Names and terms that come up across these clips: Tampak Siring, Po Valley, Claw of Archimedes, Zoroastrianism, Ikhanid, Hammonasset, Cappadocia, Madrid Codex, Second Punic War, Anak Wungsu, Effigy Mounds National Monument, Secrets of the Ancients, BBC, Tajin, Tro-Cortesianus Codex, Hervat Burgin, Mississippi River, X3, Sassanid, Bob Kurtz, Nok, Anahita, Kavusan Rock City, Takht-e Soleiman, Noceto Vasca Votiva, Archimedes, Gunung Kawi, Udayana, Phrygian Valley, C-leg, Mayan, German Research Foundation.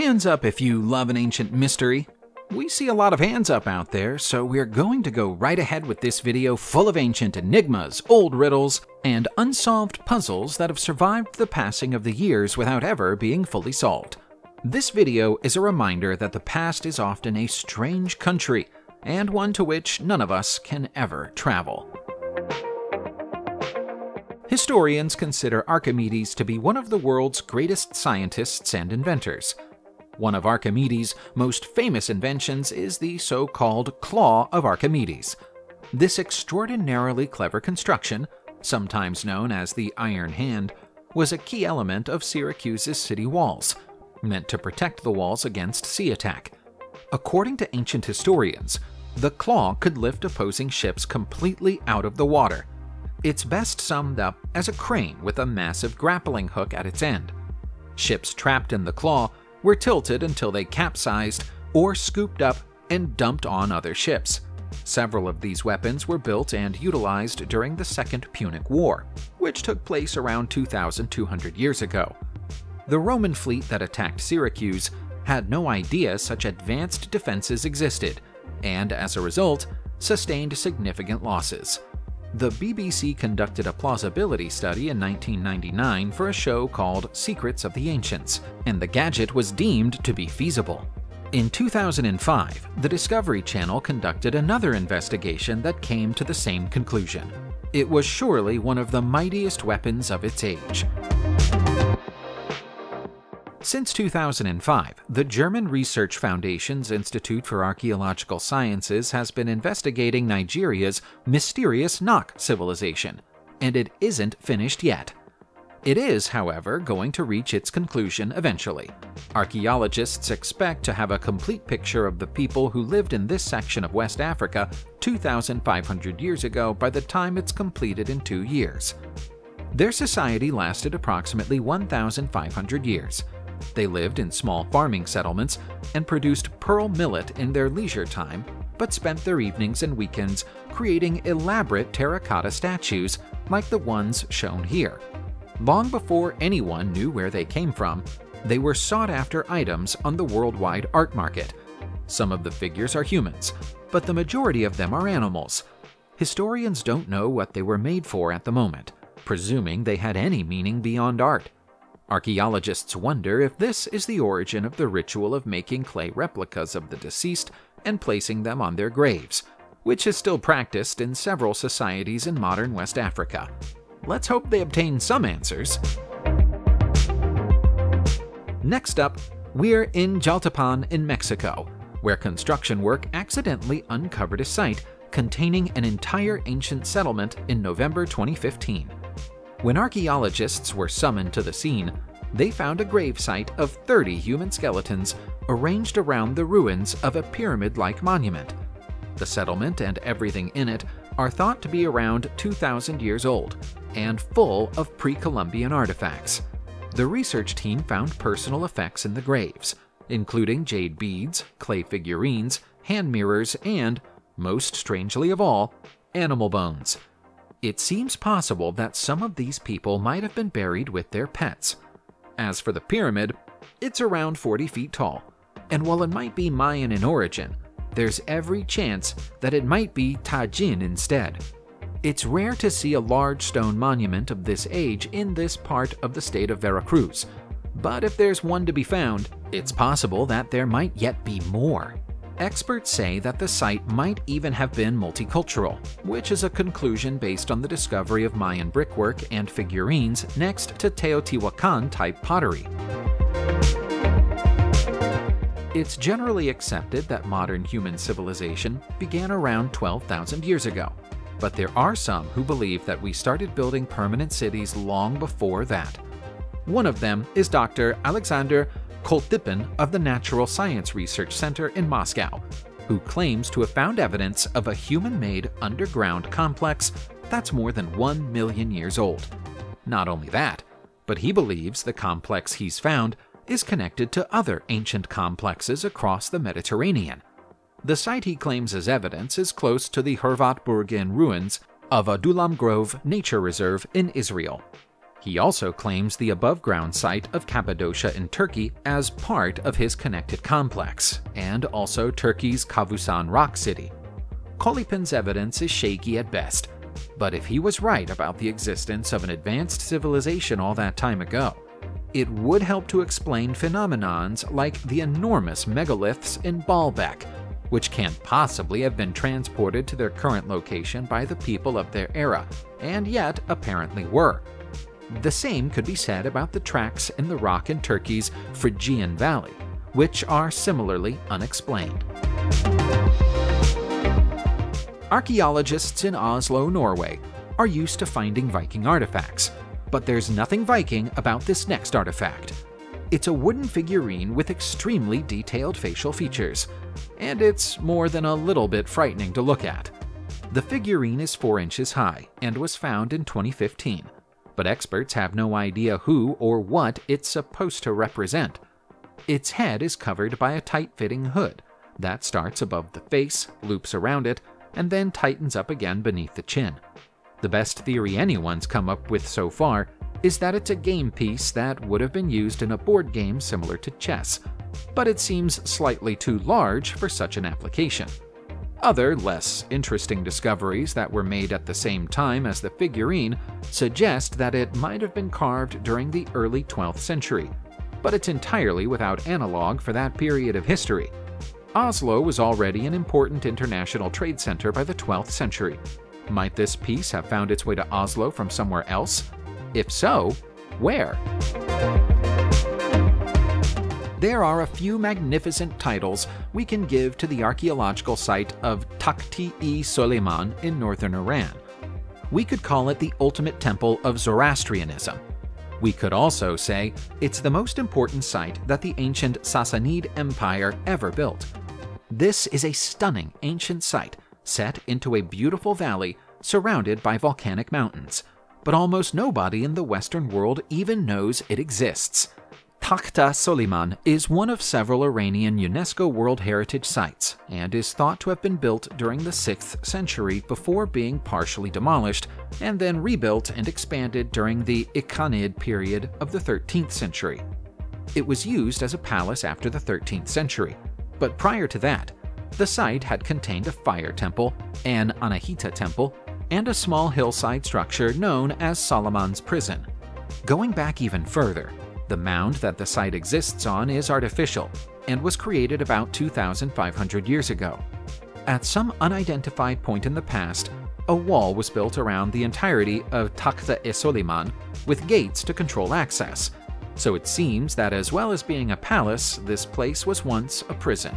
Hands up if you love an ancient mystery. We see a lot of hands up out there, so we're going to go right ahead with this video full of ancient enigmas, old riddles, and unsolved puzzles that have survived the passing of the years without ever being fully solved. This video is a reminder that the past is often a strange country, and one to which none of us can ever travel. Historians consider Archimedes to be one of the world's greatest scientists and inventors. One of Archimedes' most famous inventions is the so-called Claw of Archimedes. This extraordinarily clever construction, sometimes known as the Iron Hand, was a key element of Syracuse's city walls, meant to protect the walls against sea attack. According to ancient historians, the claw could lift opposing ships completely out of the water. It's best summed up as a crane with a massive grappling hook at its end. Ships trapped in the claw were tilted until they capsized or scooped up and dumped on other ships. Several of these weapons were built and utilized during the Second Punic War, which took place around 2,200 years ago. The Roman fleet that attacked Syracuse had no idea such advanced defenses existed, and as a result, sustained significant losses. The BBC conducted a plausibility study in 1999 for a show called Secrets of the Ancients, and the gadget was deemed to be feasible. In 2005, the Discovery Channel conducted another investigation that came to the same conclusion. It was surely one of the mightiest weapons of its age. Since 2005, the German Research Foundation's Institute for Archaeological Sciences has been investigating Nigeria's mysterious Nok civilization, and it isn't finished yet. It is, however, going to reach its conclusion eventually. Archaeologists expect to have a complete picture of the people who lived in this section of West Africa 2,500 years ago by the time it's completed in 2 years. Their society lasted approximately 1,500 years. They lived in small farming settlements and produced pearl millet in their leisure time, but spent their evenings and weekends creating elaborate terracotta statues like the ones shown here. Long before anyone knew where they came from, they were sought-after items on the worldwide art market. Some of the figures are humans, but the majority of them are animals. Historians don't know what they were made for at the moment, presuming they had any meaning beyond art. Archaeologists wonder if this is the origin of the ritual of making clay replicas of the deceased and placing them on their graves, which is still practiced in several societies in modern West Africa. Let's hope they obtain some answers. Next up, we're in Jaltapan in Mexico, where construction work accidentally uncovered a site containing an entire ancient settlement in November 2015. When archaeologists were summoned to the scene, they found a gravesite of 30 human skeletons arranged around the ruins of a pyramid-like monument. The settlement and everything in it are thought to be around 2,000 years old and full of pre-Columbian artifacts. The research team found personal effects in the graves, including jade beads, clay figurines, hand mirrors, and, most strangely of all, animal bones. It seems possible that some of these people might have been buried with their pets. As for the pyramid, it's around 40 feet tall, and while it might be Mayan in origin, there's every chance that it might be Tajin instead. It's rare to see a large stone monument of this age in this part of the state of Veracruz, but if there's one to be found, it's possible that there might yet be more. Experts say that the site might even have been multicultural, which is a conclusion based on the discovery of Mayan brickwork and figurines next to Teotihuacan-type pottery. It's generally accepted that modern human civilization began around 12,000 years ago, but there are some who believe that we started building permanent cities long before that. One of them is Dr. Alexander Koltipin of the Natural Science Research Center in Moscow, who claims to have found evidence of a human-made underground complex that's more than 1 million years old. Not only that, but he believes the complex he's found is connected to other ancient complexes across the Mediterranean. The site he claims as evidence is close to the Hervat Burgin ruins of Adulam Grove Nature Reserve in Israel. He also claims the above-ground site of Cappadocia in Turkey as part of his connected complex, and also Turkey's Kavusan Rock City. Koltipin's evidence is shaky at best, but if he was right about the existence of an advanced civilization all that time ago, it would help to explain phenomenons like the enormous megaliths in Baalbek, which can't possibly have been transported to their current location by the people of their era, and yet apparently were. The same could be said about the tracks in the rock in Turkey's Phrygian Valley, which are similarly unexplained. Archaeologists in Oslo, Norway, are used to finding Viking artifacts, but there's nothing Viking about this next artifact. It's a wooden figurine with extremely detailed facial features, and it's more than a little bit frightening to look at. The figurine is 4 inches high and was found in 2015. But experts have no idea who or what it's supposed to represent. Its head is covered by a tight-fitting hood that starts above the face, loops around it, and then tightens up again beneath the chin. The best theory anyone's come up with so far is that it's a game piece that would have been used in a board game similar to chess, but it seems slightly too large for such an application. Other, less interesting discoveries that were made at the same time as the figurine suggest that it might have been carved during the early 12th century, but it's entirely without analog for that period of history. Oslo was already an important international trade center by the 12th century. Might this piece have found its way to Oslo from somewhere else? If so, where? There are a few magnificent titles we can give to the archaeological site of Takht-e Soleiman in northern Iran. We could call it the ultimate temple of Zoroastrianism. We could also say it's the most important site that the ancient Sassanid Empire ever built. This is a stunning ancient site set into a beautiful valley surrounded by volcanic mountains, but almost nobody in the Western world even knows it exists. Takht-e Soleiman is one of several Iranian UNESCO World Heritage Sites and is thought to have been built during the 6th century before being partially demolished and then rebuilt and expanded during the Ikhanid period of the 13th century. It was used as a palace after the 13th century, but prior to that, the site had contained a fire temple, an Anahita temple, and a small hillside structure known as Soleiman's Prison. Going back even further, the mound that the site exists on is artificial and was created about 2,500 years ago. At some unidentified point in the past, a wall was built around the entirety of Takht-e Soleiman with gates to control access, so it seems that as well as being a palace, this place was once a prison.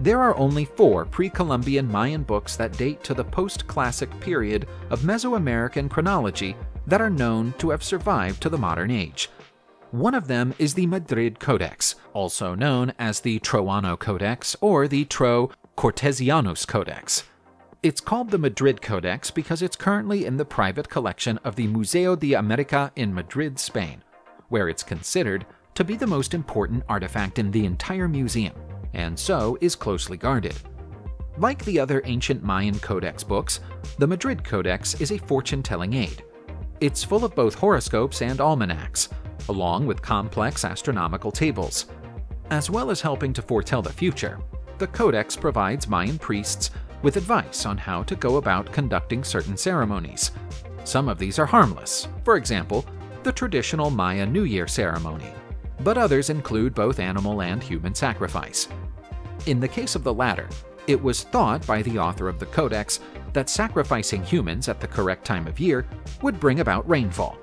There are only 4 pre-Columbian Mayan books that date to the post-classic period of Mesoamerican chronology that are known to have survived to the modern age. One of them is the Madrid Codex, also known as the Troano Codex or the Tro-Cortesianus Codex. It's called the Madrid Codex because it's currently in the private collection of the Museo de América in Madrid, Spain, where it's considered to be the most important artifact in the entire museum, and so is closely guarded. Like the other ancient Mayan Codex books, the Madrid Codex is a fortune-telling aid. It's full of both horoscopes and almanacs, along with complex astronomical tables. As well as helping to foretell the future, the Codex provides Mayan priests with advice on how to go about conducting certain ceremonies. Some of these are harmless, for example, the traditional Maya New Year ceremony, but others include both animal and human sacrifice. In the case of the latter, it was thought by the author of the Codex that sacrificing humans at the correct time of year would bring about rainfall.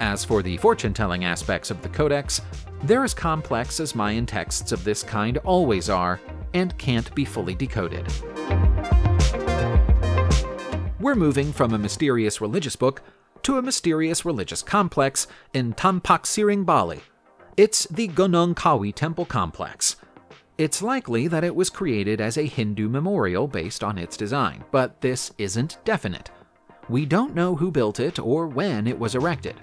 As for the fortune-telling aspects of the Codex, they're as complex as Mayan texts of this kind always are and can't be fully decoded. We're moving from a mysterious religious book to a mysterious religious complex in Tampak Siring, Bali. It's the Gunung Kawi temple complex. It's likely that it was created as a Hindu memorial based on its design, but this isn't definite. We don't know who built it or when it was erected.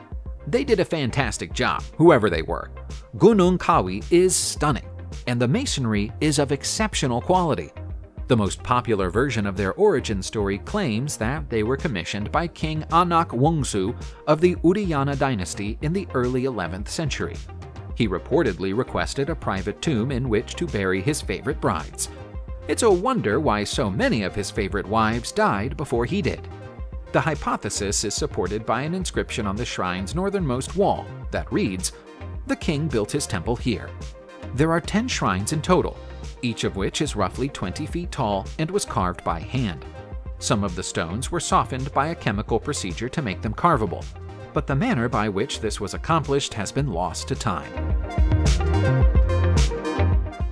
They did a fantastic job, whoever they were. Gunung Kawi is stunning, and the masonry is of exceptional quality. The most popular version of their origin story claims that they were commissioned by King Anak Wungsu of the Udayana dynasty in the early 11th century. He reportedly requested a private tomb in which to bury his favorite brides. It's a wonder why so many of his favorite wives died before he did. The hypothesis is supported by an inscription on the shrine's northernmost wall that reads, "The king built his temple here." There are 10 shrines in total, each of which is roughly 20 feet tall and was carved by hand. Some of the stones were softened by a chemical procedure to make them carvable, but the manner by which this was accomplished has been lost to time.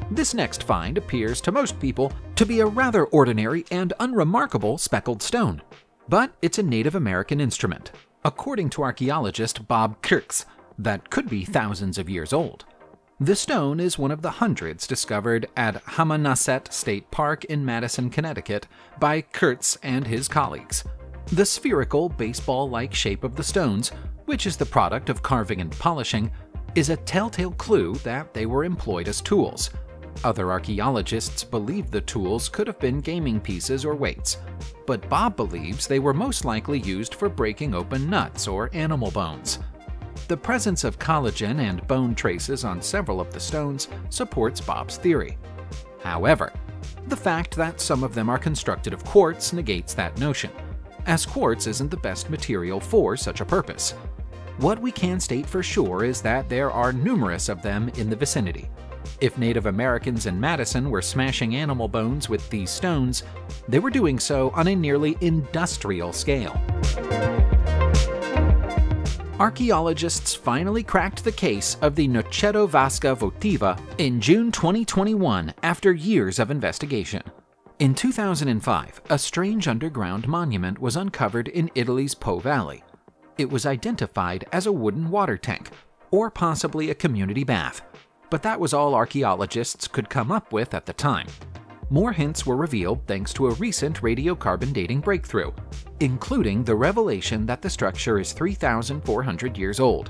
This next find appears to most people to be a rather ordinary and unremarkable speckled stone. But it's a Native American instrument, according to archaeologist Bob Kurtz, that could be thousands of years old. The stone is one of the hundreds discovered at Hammonasset State Park in Madison, Connecticut, by Kurtz and his colleagues. The spherical, baseball-like shape of the stones, which is the product of carving and polishing, is a telltale clue that they were employed as tools. Other archaeologists believe the tools could have been gaming pieces or weights, but Bob believes they were most likely used for breaking open nuts or animal bones. The presence of collagen and bone traces on several of the stones supports Bob's theory. However, the fact that some of them are constructed of quartz negates that notion, as quartz isn't the best material for such a purpose. What we can state for sure is that there are numerous of them in the vicinity. If Native Americans in Madison were smashing animal bones with these stones, they were doing so on a nearly industrial scale. Archaeologists finally cracked the case of the Noceto Vasca Votiva in June 2021 after years of investigation. In 2005, a strange underground monument was uncovered in Italy's Po Valley. It was identified as a wooden water tank, or possibly a community bath. But that was all archaeologists could come up with at the time. More hints were revealed thanks to a recent radiocarbon dating breakthrough, including the revelation that the structure is 3,400 years old.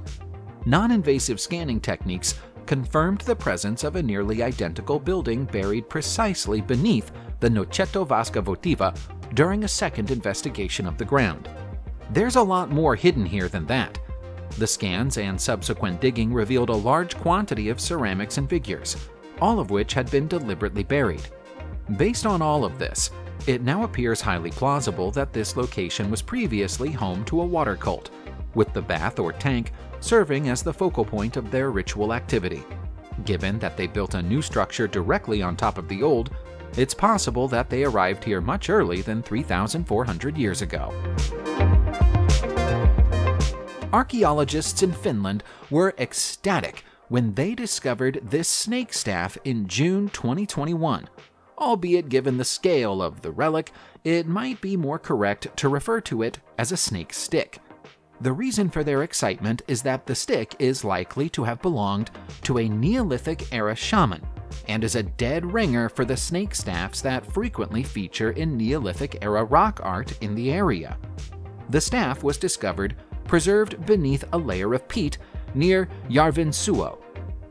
Non-invasive scanning techniques confirmed the presence of a nearly identical building buried precisely beneath the Noceto Vasca Votiva during a second investigation of the ground. There's a lot more hidden here than that. The scans and subsequent digging revealed a large quantity of ceramics and figures, all of which had been deliberately buried. Based on all of this, it now appears highly plausible that this location was previously home to a water cult, with the bath or tank serving as the focal point of their ritual activity. Given that they built a new structure directly on top of the old, it's possible that they arrived here much earlier than 3,400 years ago. Archaeologists in Finland were ecstatic when they discovered this snake staff in June 2021. Albeit given the scale of the relic, it might be more correct to refer to it as a snake stick. The reason for their excitement is that the stick is likely to have belonged to a Neolithic-era shaman and is a dead ringer for the snake staffs that frequently feature in Neolithic-era rock art in the area. The staff was discovered preserved beneath a layer of peat near Järvensuo.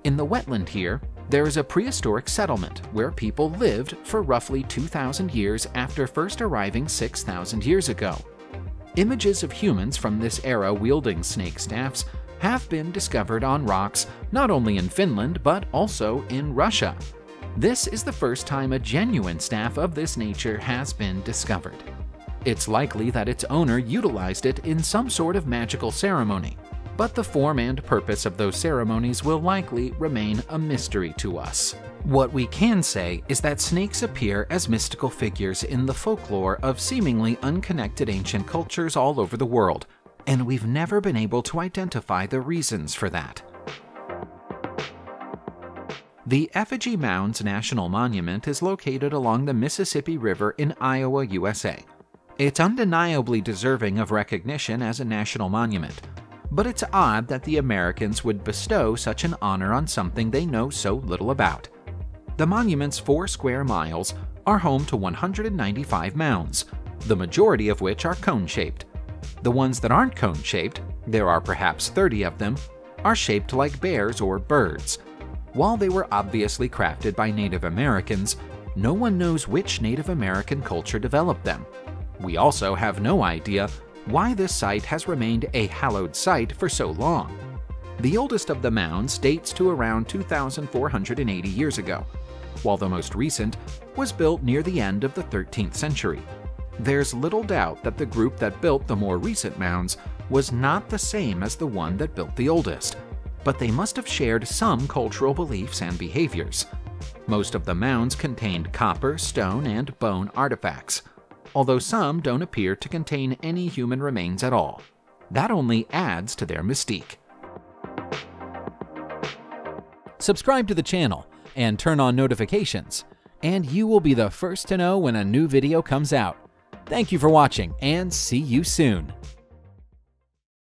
In the wetland here, there is a prehistoric settlement where people lived for roughly 2,000 years after first arriving 6,000 years ago. Images of humans from this era wielding snake staffs have been discovered on rocks not only in Finland but also in Russia. This is the first time a genuine staff of this nature has been discovered. It's likely that its owner utilized it in some sort of magical ceremony, but the form and purpose of those ceremonies will likely remain a mystery to us. What we can say is that snakes appear as mystical figures in the folklore of seemingly unconnected ancient cultures all over the world, and we've never been able to identify the reasons for that. The Effigy Mounds National Monument is located along the Mississippi River in Iowa, USA. It's undeniably deserving of recognition as a national monument, but it's odd that the Americans would bestow such an honor on something they know so little about. The monument's 4 square miles are home to 195 mounds, the majority of which are cone-shaped. The ones that aren't cone-shaped, there are perhaps 30 of them, are shaped like bears or birds. While they were obviously crafted by Native Americans, no one knows which Native American culture developed them. We also have no idea why this site has remained a hallowed site for so long. The oldest of the mounds dates to around 2,480 years ago, while the most recent was built near the end of the 13th century. There's little doubt that the group that built the more recent mounds was not the same as the one that built the oldest, but they must have shared some cultural beliefs and behaviors. Most of the mounds contained copper, stone, and bone artifacts, although some don't appear to contain any human remains at all. That only adds to their mystique. Subscribe to the channel and turn on notifications, and you will be the first to know when a new video comes out. Thank you for watching, and see you soon!